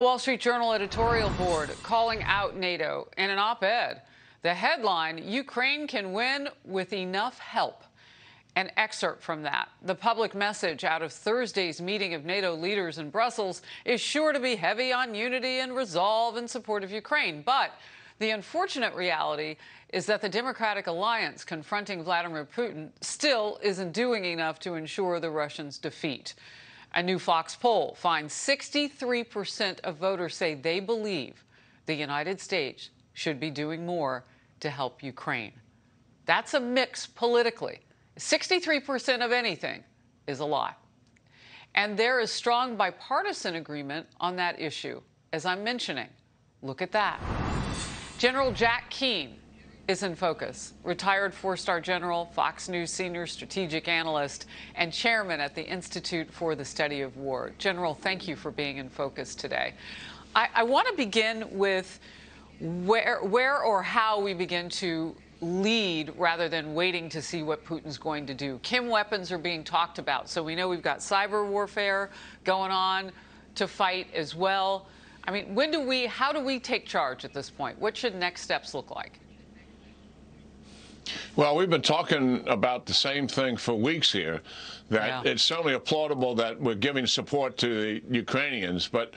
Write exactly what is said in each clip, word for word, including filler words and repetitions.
Wall Street Journal editorial board calling out NATO in an op-ed. The headline, Ukraine can win with enough help. An excerpt from that. The public message out of Thursday's meeting of NATO leaders in Brussels is sure to be heavy on unity and resolve in support of Ukraine. But the unfortunate reality is that the Democratic alliance confronting Vladimir Putin still isn't doing enough to ensure the Russians' defeat. A new Fox poll finds sixty-three percent of voters say they believe the United States should be doing more to help Ukraine. That's a mix politically. sixty-three percent of anything is a lot. And there is strong bipartisan agreement on that issue, as I'm mentioning. Look at that. General Jack Keane is in focus, retired four-star general, Fox News senior strategic analyst, and chairman at the Institute for the Study of War. General, thank you for being in focus today. I, I want to begin with where, where or how we begin to lead rather than waiting to see what Putin's going to do. Chem weapons are being talked about, so we know we've got cyber warfare going on to fight as well. I mean, when do we, how do we take charge at this point? What should next steps look like? Well, we've been talking about the same thing for weeks here, that yeah. It's certainly applaudable that we're giving support to the Ukrainians, but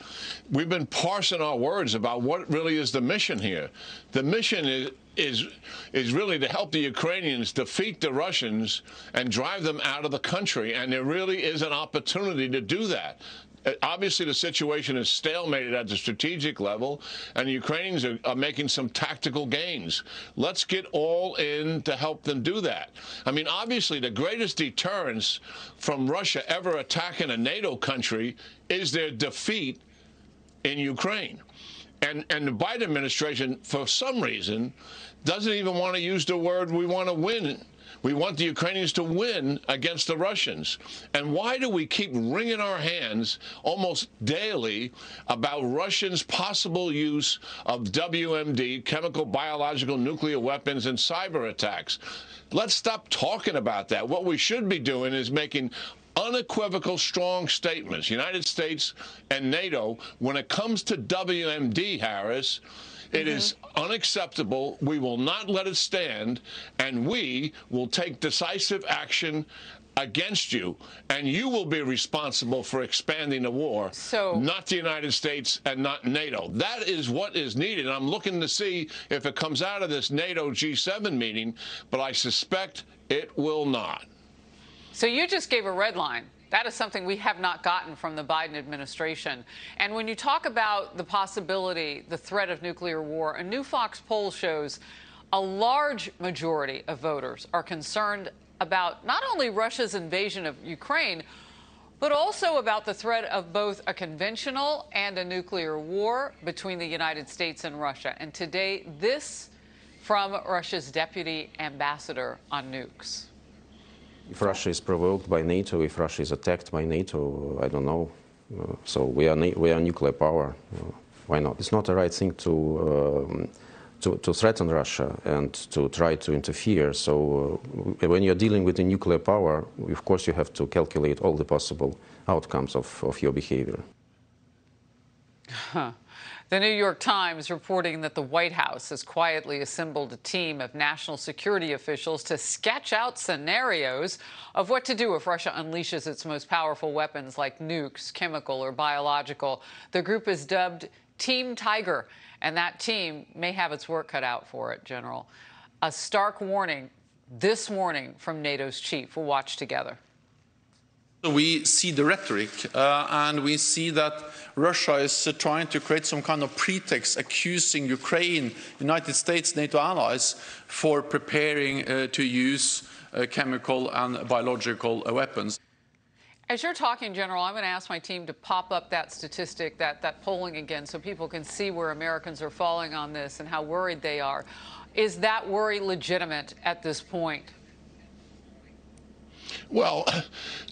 we've been parsing our words about what really is the mission here. The mission is is is really to help the Ukrainians defeat the Russians and drive them out of the country, and there really is an opportunity to do that. Obviously, the situation is stalemated at the strategic level, and the Ukrainians are, are making some tactical gains. Let's get all in to help them do that. I mean, obviously, the greatest deterrence from Russia ever attacking a NATO country is their defeat in Ukraine. And, and the Biden administration, for some reason, doesn't even want to use the word we want to win. We want the Ukrainians to win against the Russians. And why do we keep wringing our hands almost daily about Russians' possible use of W M D, chemical, biological, nuclear weapons, and cyber attacks? Let's stop talking about that. What we should be doing is making unequivocal, strong statements, United States and NATO, when it comes to W M D, Harris. It mm-hmm. is unacceptable. We will not let it stand, and we will take decisive action against you, and you will be responsible for expanding the war, so, not the United States and not NATO. That is what is needed. I'm looking to see if it comes out of this NATO G seven meeting, but I suspect it will not. So you just gave a red line. That is something we have not gotten from the Biden administration. And when you talk about the possibility, the threat of nuclear war, a new Fox poll shows a large majority of voters are concerned about not only Russia's invasion of Ukraine, but also about the threat of both a conventional and a nuclear war between the United States and Russia. And today, this from Russia's deputy ambassador on nukes. If Russia is provoked by NATO, if Russia is attacked by NATO, I don't know. Uh, so we are we are nuclear power. Uh, why not? It's not the right thing to um, to, to threaten Russia and to try to interfere. So uh, when you're dealing with a nuclear power, of course you have to calculate all the possible outcomes of, of your behavior. Huh. The New York Times reporting that the White House has quietly assembled a team of national security officials to sketch out scenarios of what to do if Russia unleashes its most powerful weapons like nukes, chemical or biological. The group is dubbed Team Tiger, and that team may have its work cut out for it, General. A stark warning this morning from NATO's chief. We'll watch together. We see the rhetoric, uh, and we see that Russia is uh, trying to create some kind of pretext, accusing Ukraine, United States, NATO allies, for preparing uh, to use uh, chemical and biological uh, weapons. As you're talking, General, I'm going to ask my team to pop up that statistic, that, that polling again, so people can see where Americans are falling on this and how worried they are. Is that worry legitimate at this point? Well,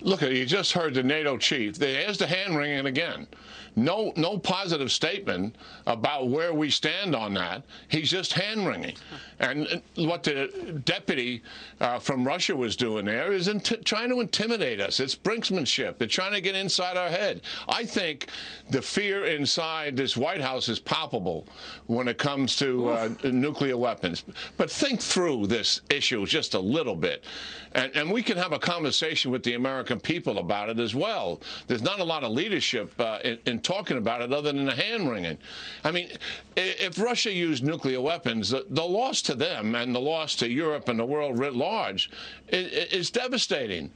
look, you just heard the NATO chief. There's the hand-wringing again. no no positive statement about where we stand on that. He's just hand-wringing. And what the deputy uh, from Russia was doing there is trying to intimidate us. It's brinksmanship. They're trying to get inside our head. I think the fear inside this White House is palpable when it comes to uh, nuclear weapons. But think through this issue just a little bit. And, and we can have a conversation with the American people about it as well. There's not a lot of leadership uh, in, in talking about it other than the hand-wringing. I mean, if Russia used nuclear weapons, the, the loss to them and the loss to Europe and the world writ large is, is devastating.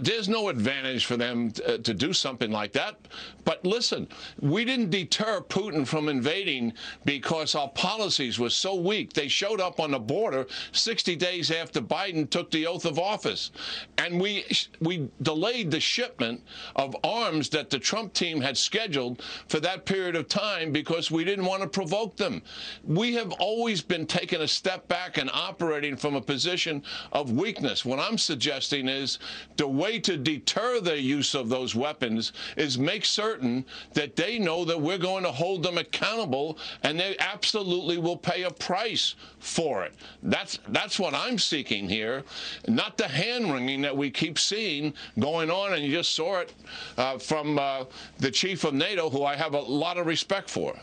There's no advantage for them to, to do something like that. But listen, we didn't deter Putin from invading because our policies were so weak. They showed up on the border sixty days after Biden took the oath of office. And we, we delayed the shipment of arms that the Trump team had scheduled for that period of time because we didn't want to provoke them. We have always been taking a step back and operating from a position of weakness. What I'm suggesting is the way to deter the use of those weapons is make certain that they know that we're going to hold them accountable and they absolutely will pay a price for it. That's, that's what I'm seeking here, not the hand-wringing that we keep seeing going on, and you just saw it uh, from uh, the chief of NATO, who I have a lot of respect for.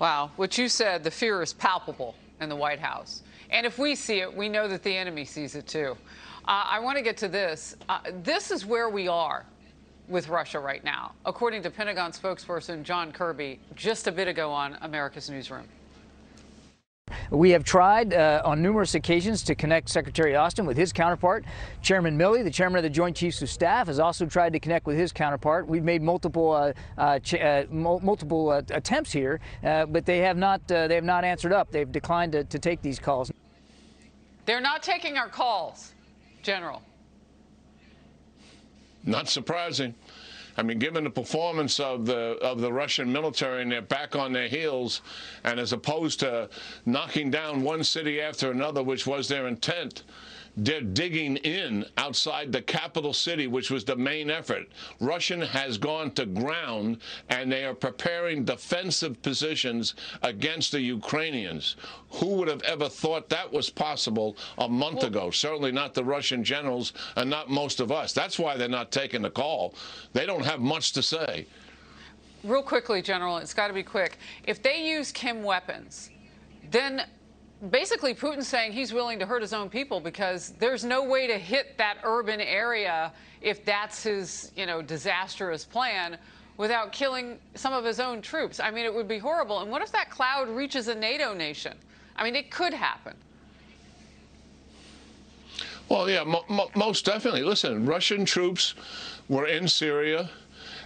Wow. What you said, the fear is palpable in the White House. And if we see it, we know that the enemy sees it, too. Uh, I want to get to this. Uh, this is where we are with Russia right now, according to Pentagon spokesperson John Kirby just a bit ago on America's Newsroom. We have tried uh, on numerous occasions to connect Secretary Austin with his counterpart. Chairman Milley, the chairman of the Joint Chiefs of Staff, has also tried to connect with his counterpart. We've made multiple uh, uh, ch uh, mo multiple uh, attempts here, uh, but they have not uh, they have not answered up. They've declined to, to take these calls. They're not taking our calls, General. Not surprising. I mean, given the performance of the of the Russian military and they're back on their heels, and as opposed to knocking down one city after another, which was their intent, they're digging in outside the capital city, which was the main effort. Russia has gone to ground, and they are preparing defensive positions against the Ukrainians. Who would have ever thought that was possible a month ago? Certainly not the Russian generals and not most of us. That's why they're not taking the call. They don't have much to say. Real quickly, General, it's got to be quick. If they use chem weapons, then basically, Putin's saying he's willing to hurt his own people because there's no way to hit that urban area if that's his, you know, disastrous plan without killing some of his own troops. I mean, it would be horrible. And what if that cloud reaches a NATO nation? I mean, it could happen. Well, yeah, mo mo most definitely. Listen, Russian troops were in Syria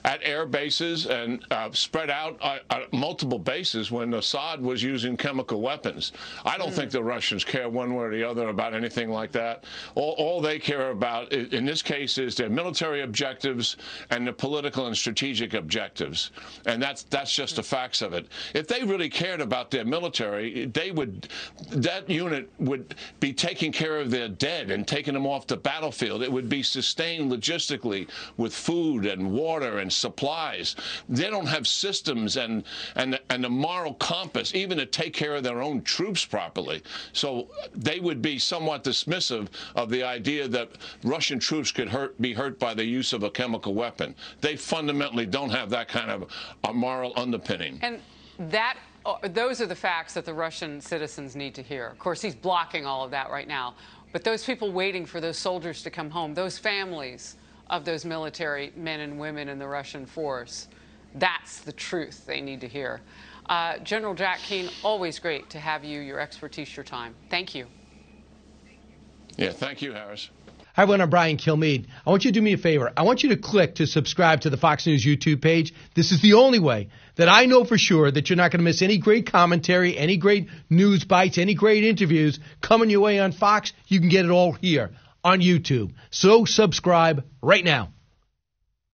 at air bases and uh, spread out at uh, uh, multiple bases when Assad was using chemical weapons. I don't mm. think the Russians care one way or the other about anything like that. All, all they care about, in this case, is their military objectives and their political and strategic objectives. And that's, that's just mm. the facts of it. If they really cared about their military, they would, that unit would be taking care of their dead and taking them off the battlefield. It would be sustained logistically with food and water and supplies. They don't have systems and and and a moral compass even to take care of their own troops properly. So they would be somewhat dismissive of the idea that Russian troops could hurt be hurt by the use of a chemical weapon. They fundamentally don't have that kind of a moral underpinning. And that those are the facts that the Russian citizens need to hear. Of course, he's blocking all of that right now. But those people waiting for those soldiers to come home, those families of those military men and women in the Russian force. That's the truth they need to hear. Uh, General Jack Keane, always great to have you, your expertise, your time. Thank you. Yeah, thank you, Harris. Hi, everyone. I'm Brian Kilmeade. I want you to do me a favor. I want you to click to subscribe to the Fox News YouTube page. This is the only way that I know for sure that you're not going to miss any great commentary, any great news bites, any great interviews coming your way on Fox. You can get it all here on YouTube. So subscribe right now.